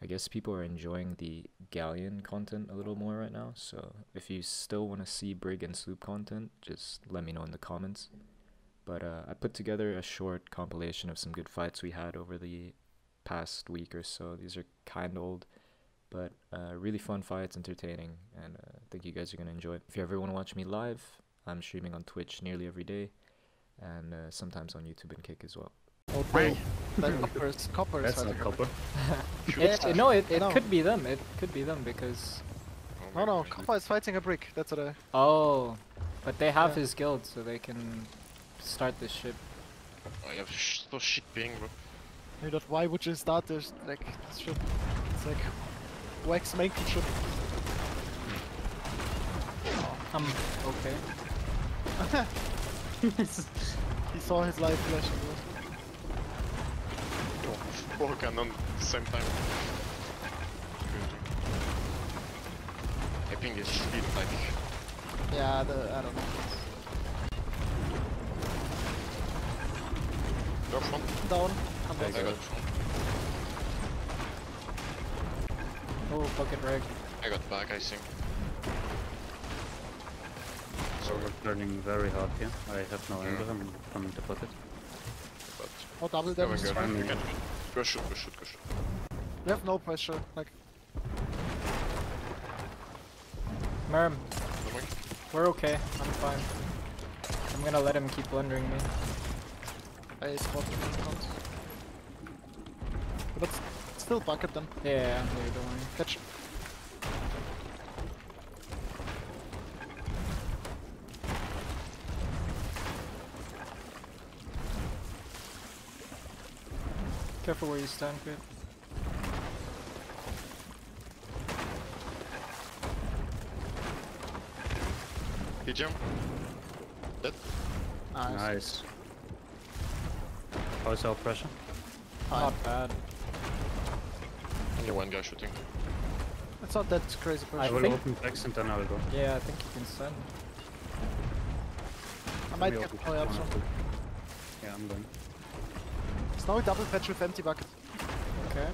I guess people are enjoying the Galleon content a little more right now, so if you still want to see Brig and Sloop content, just let me know in the comments. But I put together a short compilation of some good fights we had over the past week or so. These are kind of old, but really fun fights, entertaining, and I think you guys are going to enjoy it. If you ever want to watch me live, I'm streaming on Twitch nearly every day, and sometimes on YouTube and Kick as well. Okay. Coppers. That's not copper. No, it could be them. It could be them because. Oh, no, Copper is fighting a brick. That's what I. Oh, but they have his guild, so they can start this ship. I have so shit ping, bro. Hey, that why would you start this this ship? It's like wax making ship. I'm okay. He saw his life flashing. Four cannon at the same time. I think it's speed like. Yeah, I don't know. You're front. Down. I got front. Oh, fucking wreck. I got back, I think. So we're learning very hard here. I have no ammo. I'm coming to put it. Oh, double damage. Go shoot. We have no pressure, like. Merm. We're okay, I'm fine. I'm gonna let him keep blundering me. I spotted his guns. But still bucket them. Yeah, maybe don't worry. Catch. Careful where you stand, Chris. He jumped. Dead. Nice. How's our pressure? Not bad. Only one guy shooting. It's not that crazy pressure. I will open packs and then I will go. Yeah, I think you can send. I might get the play up something. Yeah, I'm going. Now we double fetch with empty bucket. Okay.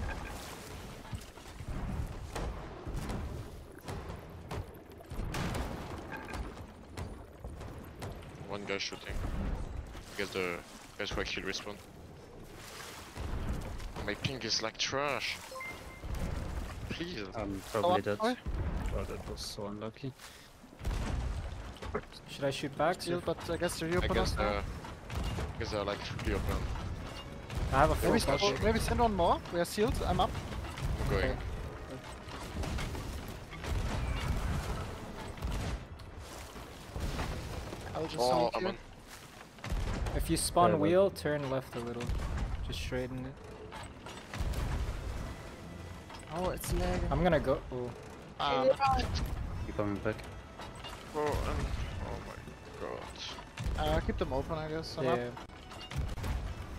One guy shooting. I guess the guys who actually respawn. My ping is like trash. Please. I'm probably dead. Oh, that was so unlucky. Should I shoot back? Still, but I guess they're reopened. I guess they're like reopened. I have a full touch. Maybe send one more. We are sealed. I'm up. I'm going. Okay. I'll just send you. If you spawn wheel, turn left a little. Just straighten it. Oh, it's lagging. I'm gonna go. Oh. Keep coming back. Oh my god. Keep them open, I guess. I'm up.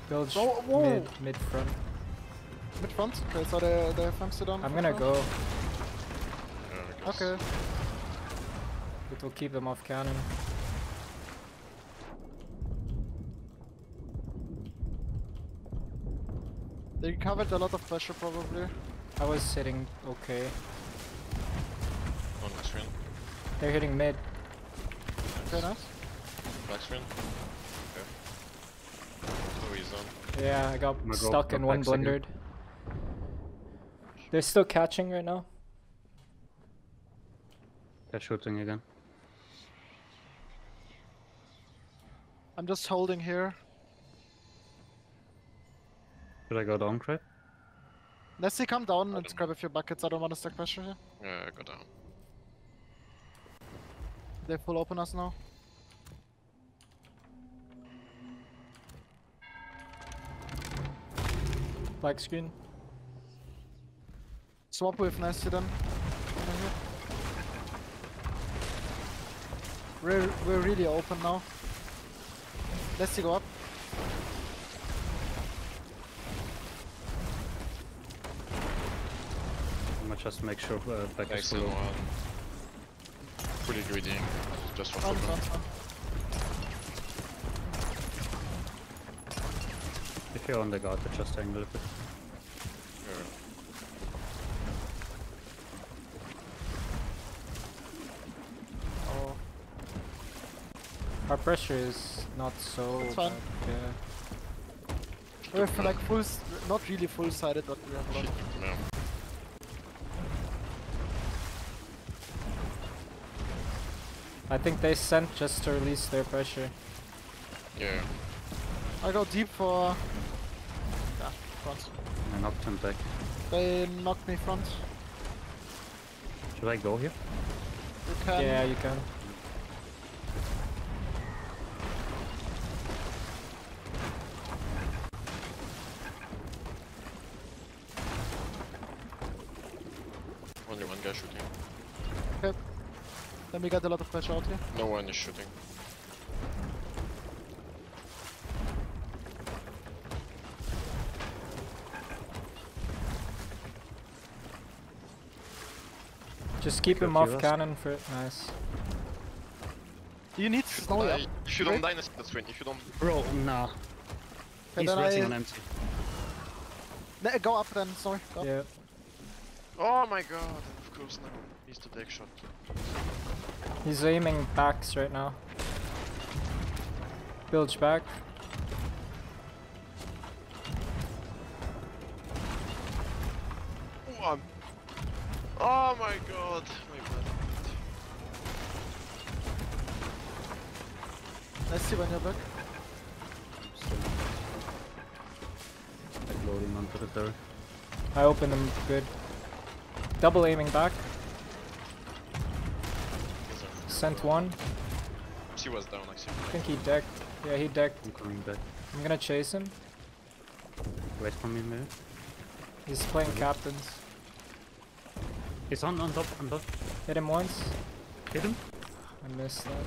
Build mid front. Mid front? Okay, so they have down. I'm gonna go. Yeah, okay. It will keep them off cannon. They covered a lot of pressure probably. I was hitting okay. On black screen. They're hitting mid. Okay, nice. Black screen. Yeah, I got stuck and one blundered. They're still catching right now. They're shooting again. I'm just holding here. Should I go down, Craig? Let's see, come down and grab a few buckets. I don't want to stack pressure here. Yeah, go down. They full open us now. Black screen. Swap with nasty them. We're really open now. Nasty go up. I'm gonna just make sure back is full. Pretty greedy. Just for fun. If you're on the guard, just angle a bit. Our pressure is not so bad. Yeah. We're like full, not really full-sided, but we have a lot. No. I think they sent just to release their pressure. Yeah. I go deep for... yeah, front. I knocked him back. They knocked me front. Should I go here? You can. Yeah, you can. Only one guy shooting. Okay. Then we got a lot of pressure out here. No one is shooting. Just keep him off cannon for it. Nice. Do you need snowy up? If you don't die, that's win. If you don't... Bro, nah. He's waiting on empty. Go up then, sorry. Go up. Yeah. Oh my god, of course now. He's the deck shot. He's aiming backs right now. Bilge back. Ooh, I'm... oh my god, my bad. Let's see when you're back. I'm loading onto the turret. I opened him good. Double aiming back. Sent one. She was down, like, I think he decked. Yeah, he decked. I'm coming back. I'm gonna chase him. Wait for me, man. He's playing captains. He's on top. Hit him once. Hit him? I missed that.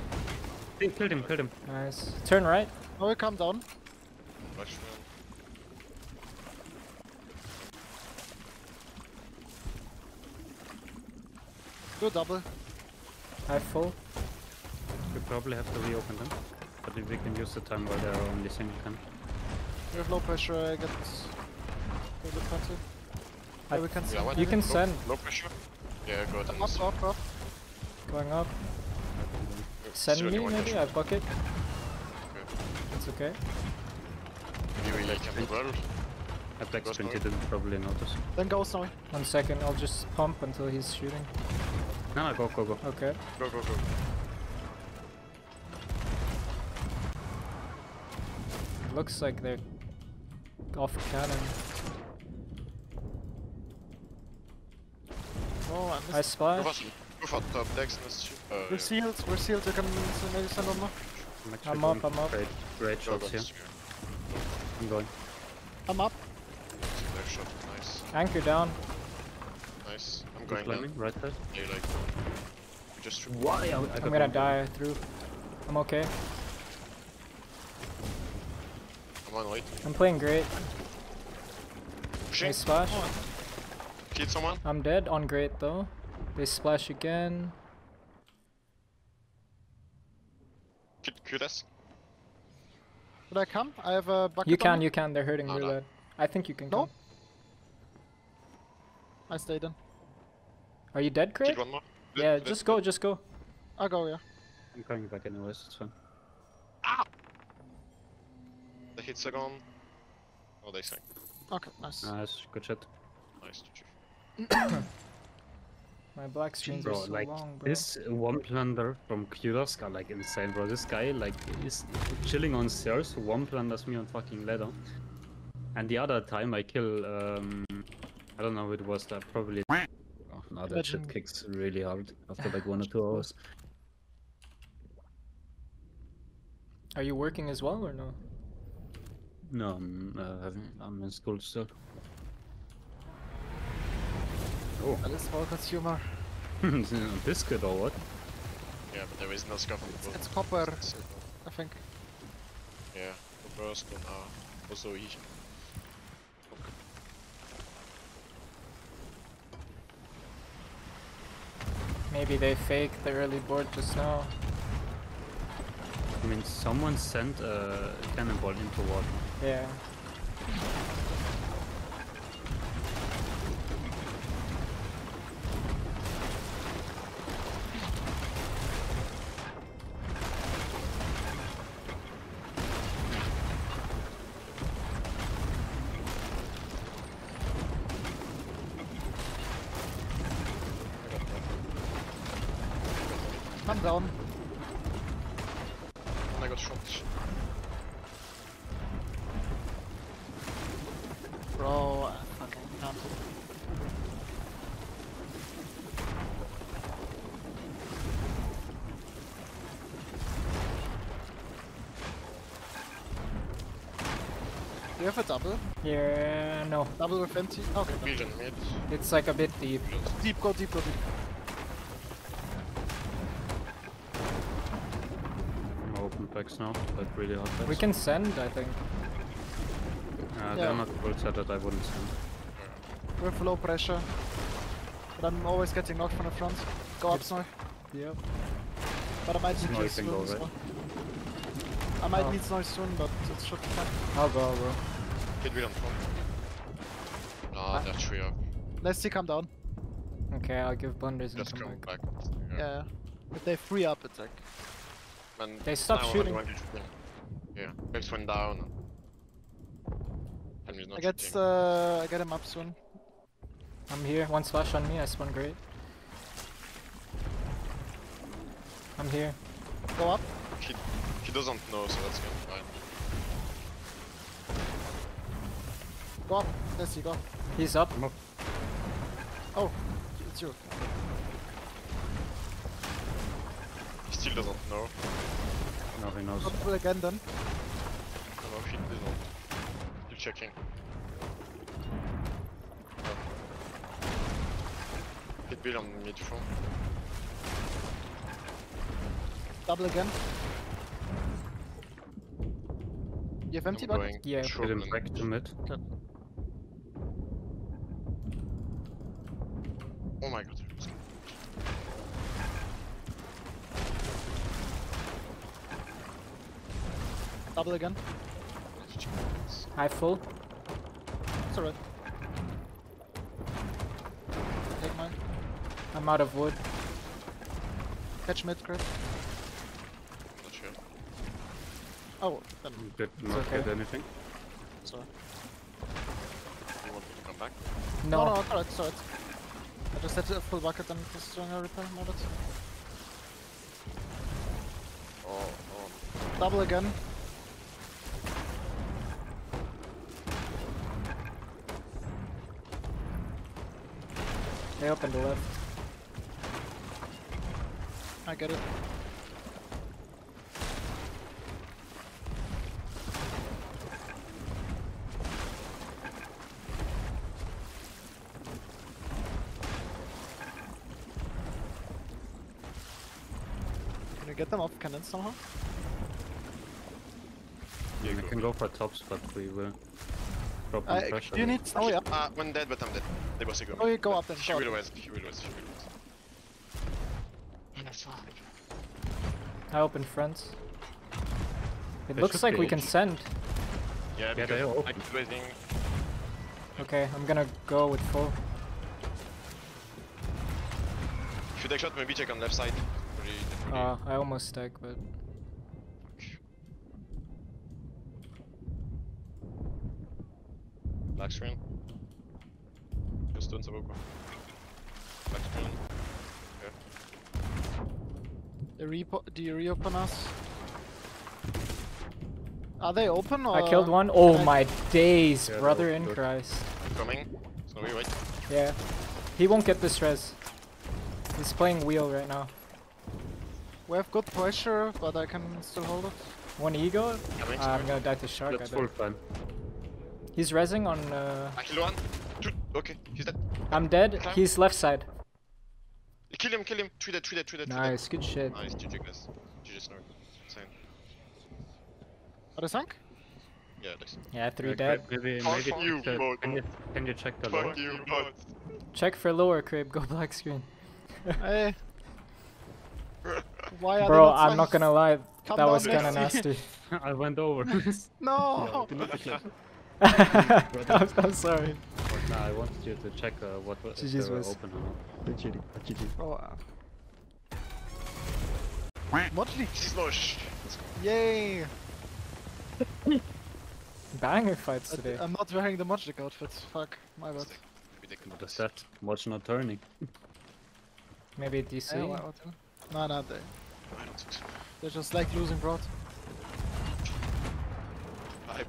Hey, killed him. Nice. Turn right. Oh, we come down. Go double. I full. We probably have to reopen them. But we can use the time while they are only single can. We have low pressure, I get the party. Yeah, we can send. Yeah, you can send. Low pressure. Yeah, go ahead. Up. Going up. Send me, maybe? I buck it. It's okay. Maybe we like him as well. I backspin didn't probably notice. Then go, sorry. 1 second, I'll just pump until he's shooting. No, go. Okay. Go. Looks like they're off cannon. Oh, I spy. We're sealed, you can maybe send on now. I'm up. Great shots here. I'm going. I'm up. Shot. Nice. Anchor down. Nice. I'm going down. Right there. Yeah, like, just... why? I'm gonna die through. I'm okay. I'm on late. I'm playing great. They splash. Killed someone. I'm dead on great though. They splash again. Could us? Should I come? I have a bucket. You can. They're hurting really bad. I think you can come. I stayed in. Are you dead, Craig? Yeah, just go. I'll go, yeah. I'm coming back anyways, it's fine. Ah! The hits are gone. Oh, they sank. Okay, nice. Good shot. Nice to shoot. My black screens are so long, bro. This one plunder from Kudoska, like, insane, bro. This guy, like, is chilling on stairs, one plunders me on fucking ladder. And the other time I kill, I don't know, it was that probably... oh, no, that shit kicks really hard after like 1 or 2 hours. Are you working as well or no? No, I'm in school still. Oh. That is for consumer. Biscuit or what? Yeah, but there is no scuff. It's copper, I think. Yeah, copper is gone now. Also easy. Maybe they faked the early board just now. I mean, someone sent a cannonball into water. Yeah. I'm down. And I got shot. Bro, I fucking can't. Do you have a double? Yeah, no. Double with empty? Okay. Vision mid. It's like a bit deep. Deep, go deep, go deep. I'm open packs now, but really hard packs. We can send, I think. They're not full set that I wouldn't send. With low pressure. But I'm always getting knocked from the front. Go up, Snowy. Yep. But I might need Snowy soon as well. I might need Snowy soon, but it should be fine. I'll go. Get rid of him. Ah, that trio. Let's see, come down. Okay, I'll give blunders and come back. Yeah. If they free up, it's like... When they stop shooting. Yeah, Bex went down. I get him up soon. I'm here, one slash on me, I spawn great. I'm here. Go up. He doesn't know, so that's gonna be fine. Go up, let's see, go. He's up. Oh, it's you. He still doesn't know. No, he knows. Up again then. No, he doesn't. Still checking. Hit Bill on mid front. Double again. You have empty bucket? Yeah, hit him back to mid. Okay. Oh my god. Double again. High full. It's alright. Take mine. I'm out of wood. Catch mid, Chris. Not sure. Oh, then. Did not hit anything. Sorry. You want me to come back? No. No, alright, it's alright. I just had to full bucket and just doing a repair mode. Oh. Double again. They opened the left. I get it. Can you get them off cannon somehow? Yeah, we can go for tops, but we will. Do you need... Oh yeah. One dead, but I'm dead. They both go. Oh, you go up then. She will rest, she will rest, she will rest. I open friends. It looks like we can send. Yeah, because I keep waiting. Okay, I'm gonna go with full. If you take shot, maybe check on left side. I almost stack, but... Black screen. Your stones are over. Black screen. Yeah. Do you reopen us? Are they open or? I killed one. Oh my days, yeah, brother in Christ. I'm coming. So we wait. Yeah. He won't get this res. He's playing wheel right now. We have good pressure, but I can still hold it. One ego? I'm gonna die to shark. That's full fun. He's rezzing on. I kill one. Two. Okay, he's dead. I'm dead. He's left side. Kill him, kill him. 3 dead. Nice, good shit. Nice, GG, guys. GG, Snowy. Same. Are they sunk? Yeah, they sunk. Yeah, 3 dead. Can you check the lower? Check for lower, crib. Go black screen. Hey. Why are Bro, I'm not gonna lie. That was kinda nasty. I went over. No! I'm sorry. No, I wanted you to check what was open or not. Modly slosh. Yay! Banger fights today. I'm not wearing the Modly outfits. Fuck, my bad. What is that? Modly not turning. Maybe DC. No, no, I don't think so. They're just like losing broad. Pipe.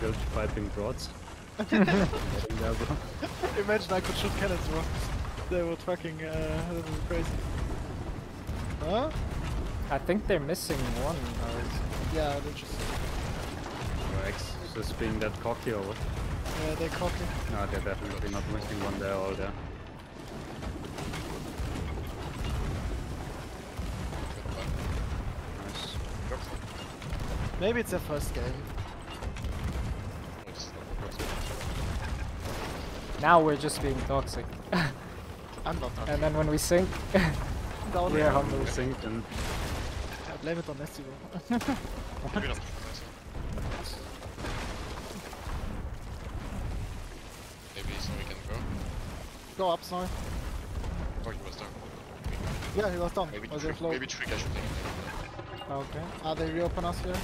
Go to piping broads. Imagine I could shoot cannons, bro. They were fucking a little crazy. Huh? I think they're missing one. Yeah, they're just... Rex just being that cocky or what? Yeah, they're cocky. No, they're definitely not missing one, they're all there. Nice. Maybe it's their first game. Now we're just being toxic. I'm not toxic. And then when we sink, we are humble. I blame it on Nessie, bro. Maybe so we can go. Go up, sorry. Oh, he was down. Yeah, he was down. Maybe was trick, maybe trick I should take it. Okay. Are they reopen us here?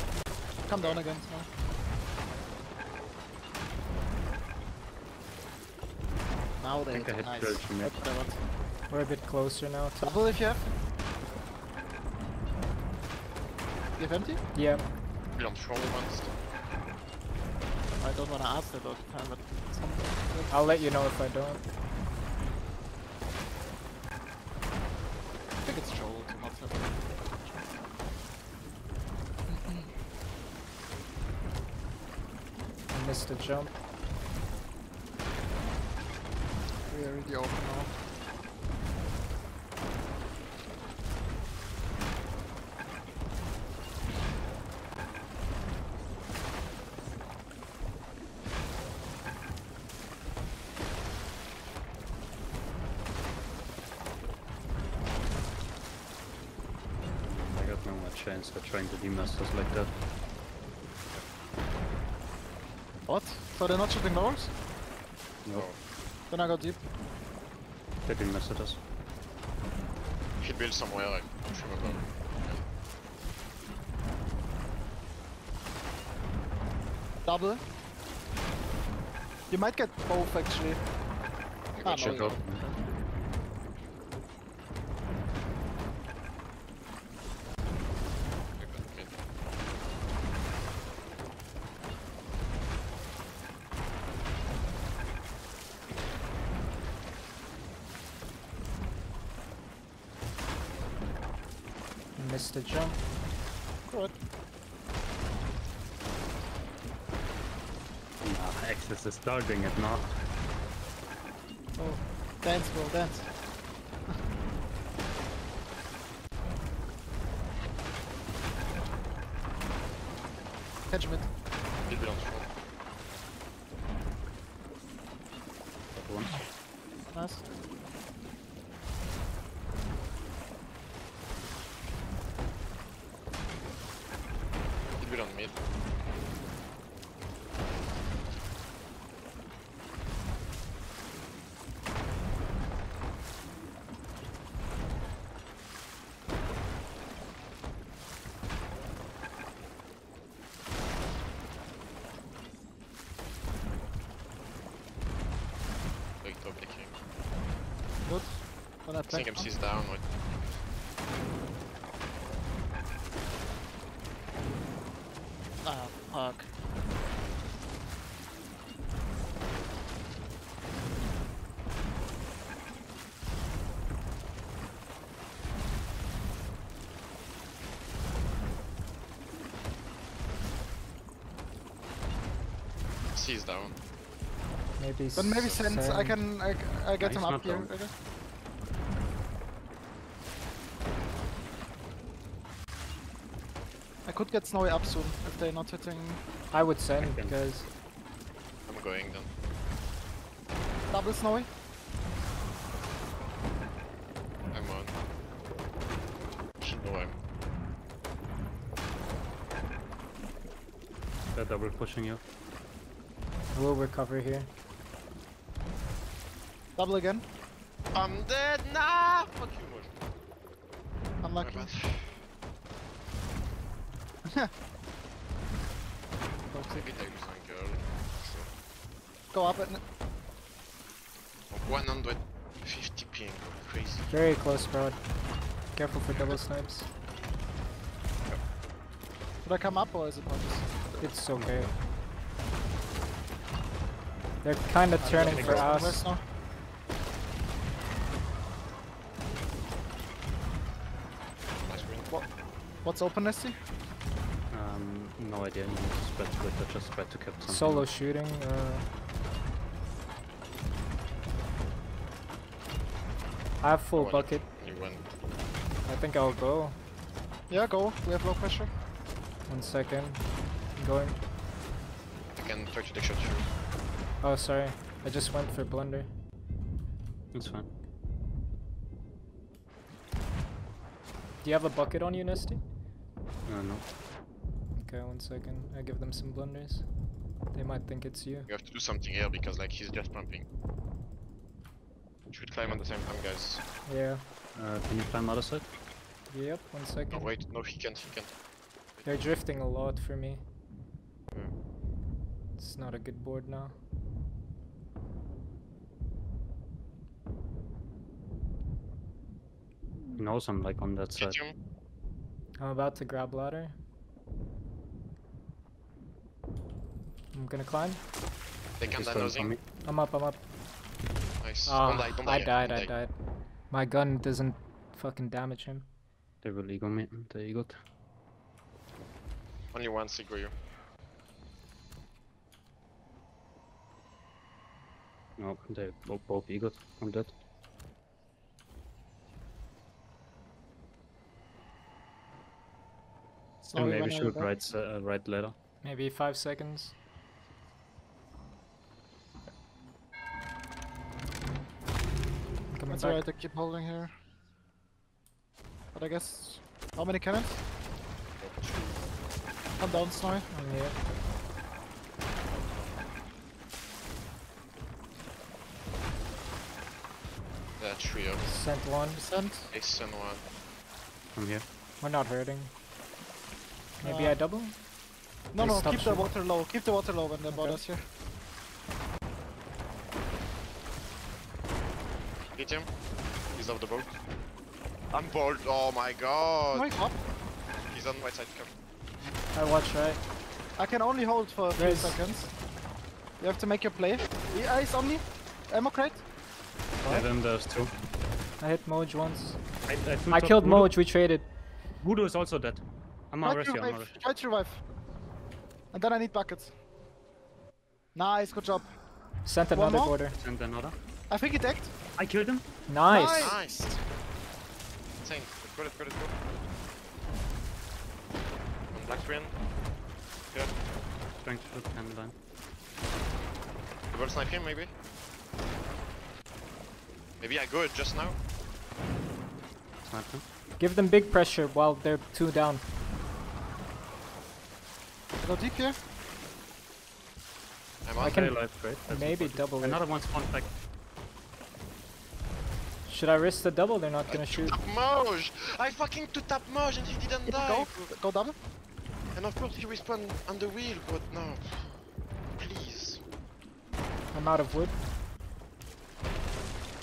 Come down again, sorry. Now they hit. Nice. We're a bit closer now. Double if you have. You have empty? Yeah. We don't throw ones. I don't want to ask that all the time, but sometimes. I'll let you know if I don't. I think it's Joel too much. I missed the jump. We're already open now. I got no more chance for trying to demast us like that. What? So they're not shooting doors? No. Then I got deep. They didn't mess with us. You should build somewhere, like, I'm sure about it. Double. You might get both, actually. You got shit up. Missed the jump. Good. Nah, Axis is starting it now. Oh, dance, bro, dance. Catch him it. He'll be on the floor. That one. Nice. On mid. Like top the king. Good. I think MC's down with. Fuck. He's down. Maybe. But maybe since I get him up here. Okay. I could get Snowy up soon if they're not hitting. I would send because I'm going then. Double Snowy. I'm on. Should know I'm. They're double pushing you. We'll recover here. Double again. I'm dead now. Fuck you, man. Unlucky. Go up at 150 being crazy. Very close, bro. Careful for double snipes. Should I come up or is it punches? It's okay. They're kind of turning for us. What's open, SC? No idea. Just spread to cap. Solo shooting. I have full bucket. You win. I think I'll go. Yeah, go. We have low pressure. 1 second. I'm going. I can try to take shot through. Oh, sorry. I just went for blunder. It's fine. Do you have a bucket on you, Nesty? No. Okay, 1 second. I give them some blunders. They might think it's you. You have to do something here because, like, he's just pumping. Should climb at the same time, guys. Yeah. Can you climb other side? Yep, 1 second. No, wait, no, he can't, Wait. They're drifting a lot for me. Yeah. It's not a good board now. No, I'm like on that side. I'm about to grab ladder. I'm gonna climb. They can't land nosing. I'm up. Nice. Oh, don't die. I died. My gun doesn't fucking damage him. They will ego me. They egoed. Only one ego you. No, they both egoed. I'm dead. And maybe shoot right ladder. Maybe 5 seconds. Coming back. I keep holding here. But I guess... How many cannons? I'm down, Snowy. I'm here. That trio. Sent one. They sent one. I'm here. We're not hurting. Maybe I double? No, keep the water low. Keep the water low when they bought us here. Hit him. He's off the boat. I'm bored. Oh my god. Right up. He's on my side. Come. I watch right. I can only hold for 3 seconds. You have to make your play. Yeah, he's on me. Ammo crate. Yeah, then there's two. I hit Moj once. I killed Moj. We traded. Voodoo is also dead. Try to revive. And then I need buckets. Nice, good job. Sent another border. I think he decked. I killed him. Nice. Insane. Good. Black screen. Good. Trying to put him down. You will snipe him, maybe? Maybe I good just now. Snipe him. Give them big pressure while they're two down. Go deep here. I can maybe double it. Another one's one back. Should I risk the double? They're not gonna shoot. Moj! I fucking two-tap Moj and he didn't die! Go double. And of course he respawned on the wheel, but no. Please. I'm out of wood.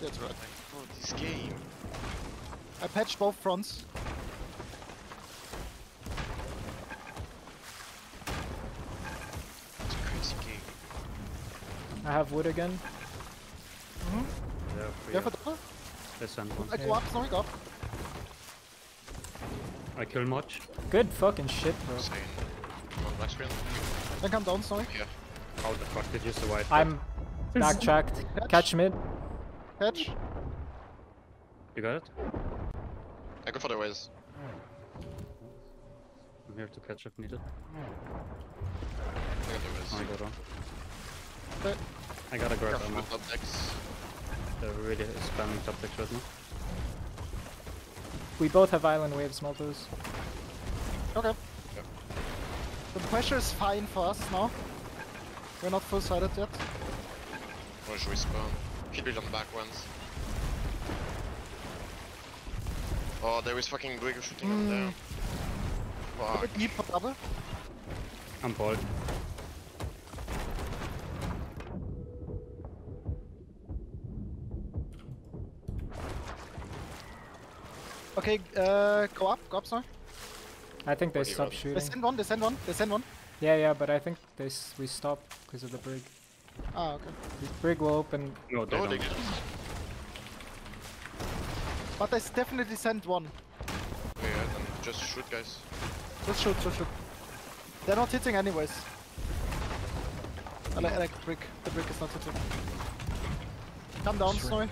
That's right. Oh, this game. I patched both fronts. I have wood again. Yeah, for double? There's someone. Go up. I kill much. Good fucking shit, bro. Insane. Then come down, sorry. Yeah. How the fuck did you survive? I'm backtracked. Catch mid. Catch. You got it? I go for the ways. I'm here to catch if needed. I got the ways. I gotta grab ammo. They're really spamming top decks right now. We both have island waves, Maltos. Okay. Yeah. The pressure is fine for us now. We're not full sided yet. Or should we spawn? Should be on back ones. Oh, there is fucking Brig shooting up there. Fuck. Need for double? I'm bald. Okay, go up, Snowy. I think they stopped shooting. They send one. Yeah, but I think we stopped because of the brig. Ah, okay. The brig will open. No, they don't. But they definitely sent one. Yeah, then just shoot, guys. Just shoot. They're not hitting anyways. I like the brig. The brig is not hitting. Come down, sure. Snowy.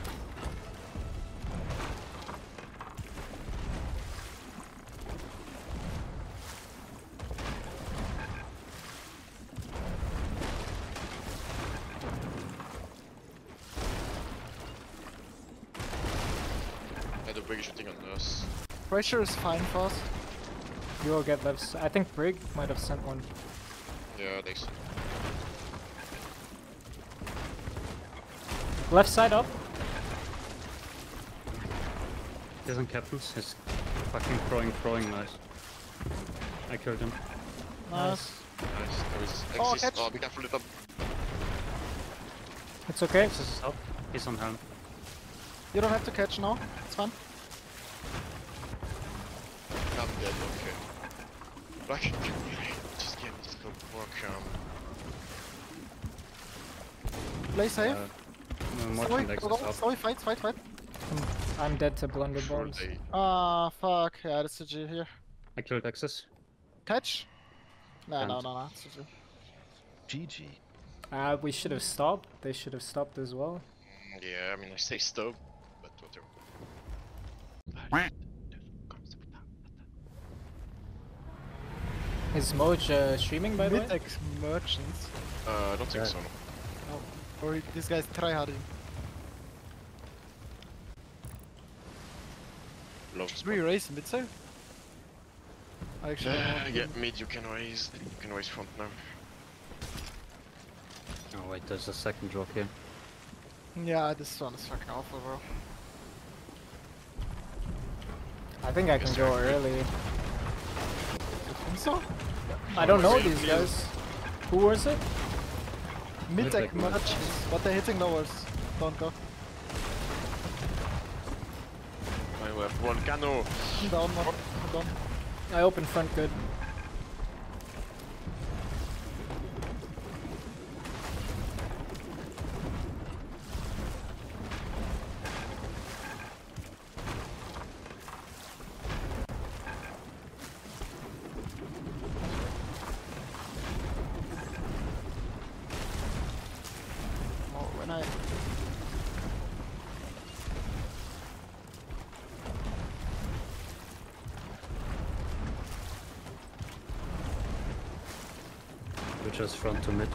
Pressure is fine for us. You will get left. I think Brig might have sent one. Yeah, they sent one. Left side up. Doesn't captain. He's fucking throwing nice. I killed him. Nice. There is Axis. Oh, be careful, little. It's okay. Axis is up. He's on helm. You don't have to catch now. It's fine. I'm dead, okay. Like, just get this before I play safe. Sorry, fight. I'm dead to blunderbombs. Ah, fuck. Yeah, that's GG here. I killed Axis. Catch? No, it's GG. We should have stopped. They should have stopped as well. Yeah, I mean, I say stop, but whatever. Is Moj streaming by the way? Mid-X merchants? I don't think so. No. Or this guy's tryharding. Should we raise mid-side? Actually, yeah, mid you can raise front now. Oh wait, there's a second drop here. Yeah, this one is fucking awful, bro. I think I can go early. So? I don't know these guys. Who was it? Mid-deck merchants, but they're hitting lowers. Don't go. I will have volcano. Down. I open front good. Just front to mid.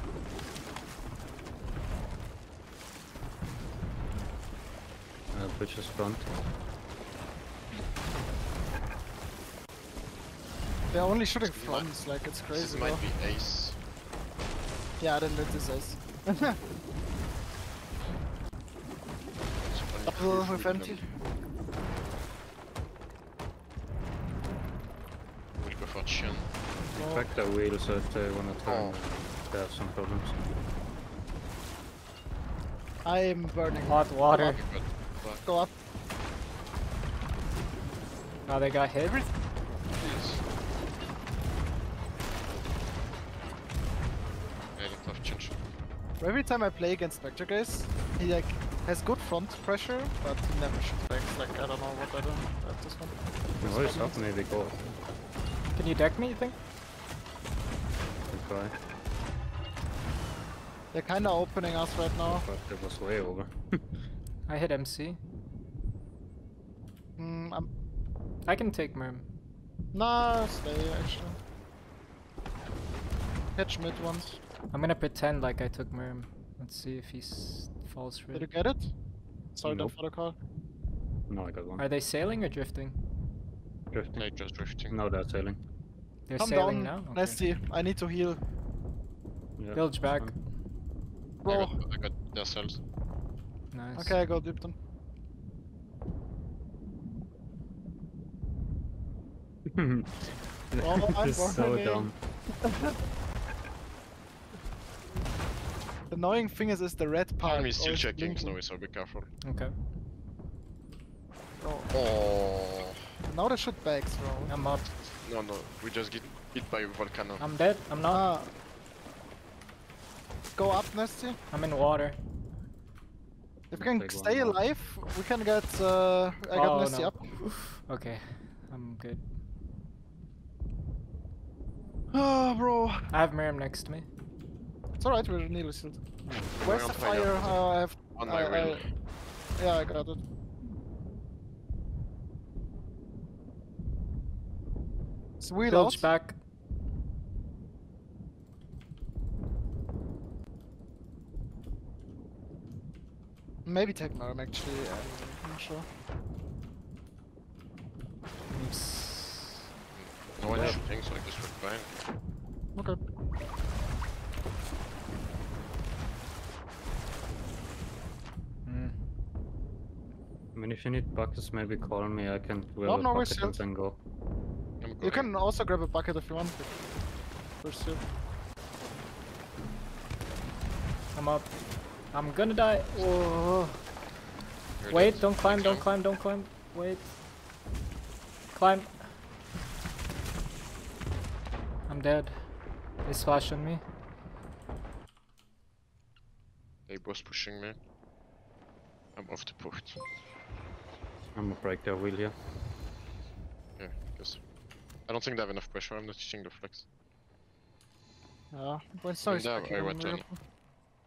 Which is front. They're only shooting fronts, like it's crazy. This might be ace. Yeah, then let this ace. Double with empty. We'll go for chin. In fact, I will, so if they want to turn, they have some problems. I am burning hot water. Go up. Now they got hit. Yes. Every time I play against Vector Gaze, he like has good front pressure, but he never shoots back. Like I don't know what I do at this one. What is happening? They go. Can you deck me? You think? They're kinda opening us right now. But it was way over. I hit MC. I can take Merm. No, stay actually. Catch mid once. I'm gonna pretend like I took Merm. Let's see if he falls for it. Did you get it? Sorry, nope. Don't follow call. No, I got one. Are they sailing or drifting? Drifting. They're just drifting. No, they're sailing. They're sailing now? Okay. Nasty, I need to heal. Yeah. Bilge back. Bro. I got their cells. Nice. Okay, I got Dipton. This is so dumb. The annoying thing is the red part. I'm still checking, Snowy, so be careful. Okay. Oh. Now they shoot back, bro. I'm not. No, no, we just get hit by a volcano. I'm dead, I'm not. Go up, Nasty. I'm in water. If we can stay alive, we can get. I got Nasty up. Okay, I'm good. Oh, bro. I have Miriam next to me. It's alright, we're nearly sealed. Where's the fire? I have. On my rail. Yeah, I got it. It's weird. Out. Back. Maybe Technorm actually, I'm not sure. No one is shooting, so I just went behind. Okay. I mean, if you need buckets, maybe call me, I can grab a bucket and then go. You can also grab a bucket if you want. Pursue. I'm up. I'm gonna die. Whoa. Wait, don't climb, don't climb, don't climb. Wait. Climb. I'm dead. They splash on me. They was pushing me. I'm off the port. I'm gonna break their wheel here. Yeah, I guess. I don't think they have enough pressure, I'm not teaching the flex. Yeah, but so it's I went to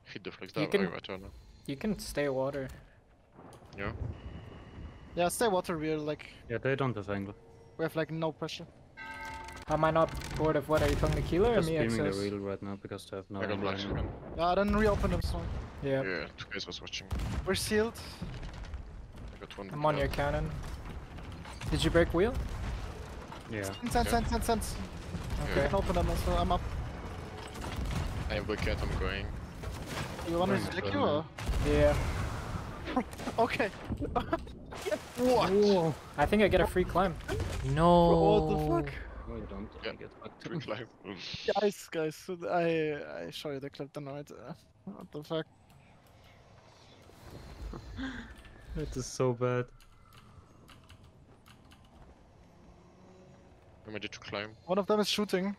hit the flex down right now. You can stay water. Yeah. Yeah, stay water, we're like. Yeah, they don't have angle. We have like no pressure. Am I not bored of what? Are you talking to Keeler or me? I'm beaming the wheel right now because they have no angle. Yeah, then reopen them soon. Yeah. Yeah, two guys was watching. We're sealed. I got one. I'm on your cannon. Did you break wheel? Yeah. Sense. Okay. You can open them also, I'm up. I have wicket, I'm going. You wanna select you or? Yeah. Okay. What? Whoa. I think I get a free climb. No. Bro, what the fuck? No, I don't. Yeah. I get a free climb. guys, I show you the clip tonight. What the fuck? That is so bad. I'm ready to climb. One of them is shooting.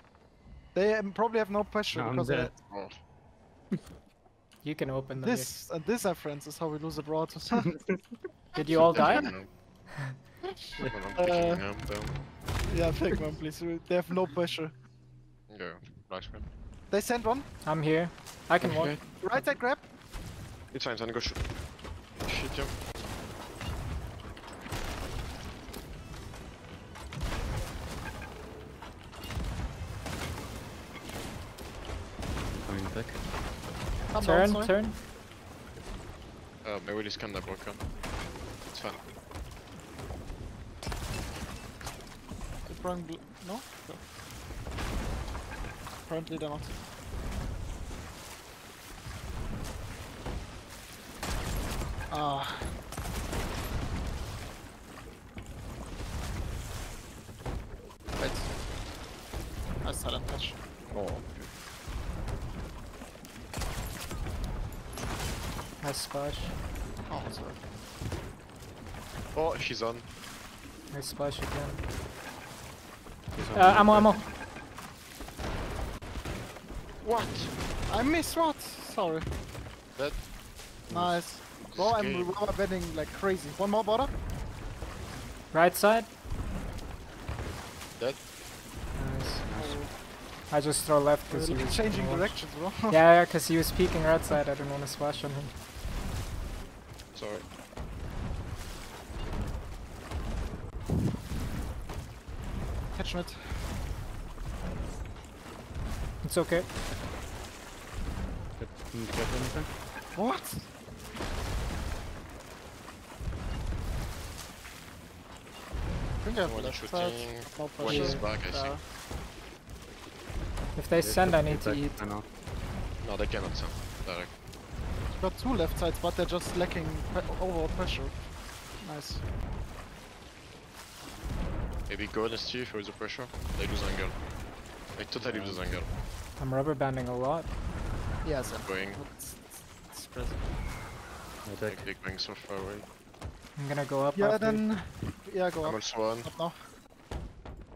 They probably have no pressure because they're dead. You can open them. This and this, friends, is how we lose a draw to something. Did you all die? Yeah, take one, please. They have no pressure. Yeah, nice one. They sent one. I'm here. I can walk. Right side grab. It's fine, I'm gonna go shoot. Shoot him. Coming back. Turn. My wheel is kinda broken. It's fine. No? Apparently they're not. Ah. Wait. I saw that touch. Oh. Nice splash. Oh, sorry. Oh, she's on. Nice splash again. Ammo. What? I missed what? Sorry. That. Nice. Bro, I'm rubber banding like crazy. One more border. Right side. Dead. Nice. I just throw left because he was changing directions, bro. Yeah, because he was peeking right side. I didn't want to splash on him. Sorry. Catch it. It's okay. Didn't get anything. What? I think I have left side. One is back, I think. If they send, I need to eat. I know. No, they cannot send. Direct. You've got two left sides, but they're just lacking overall pressure. Nice. Maybe go in ST if there is a pressure. They lose angle. They totally lose angle. I'm rubber banding a lot. Yes, I'm going. It's present. They're going so far away. I'm gonna go up. Yeah, then Yeah, go up. I'm on Swan. Up now.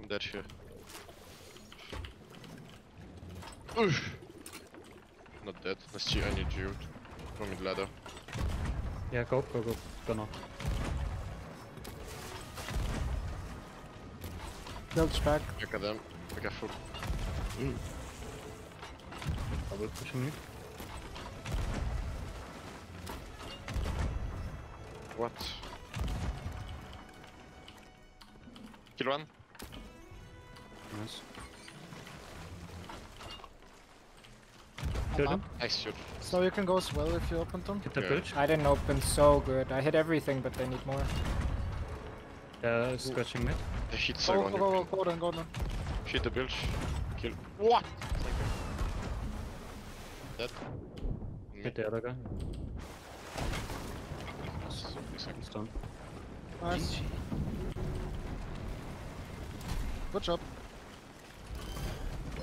I'm dead here. Oof. Not dead. Let's see, I need you. From the ladder. Yeah, go, go, go. Go now. Build's back. Look at them. Be careful. Mm. Double pushing me. What? Kill one. Nice. Killed him. Nice shoot. So you can go as well if you open them. Hit the bridge. I didn't open so good. I hit everything, but they need more. Yeah, scratching mid. They hit so one. Go down, go down. Shoot the bridge. Kill. What? Dead. Hit the other guy. Done. Nice. Good job.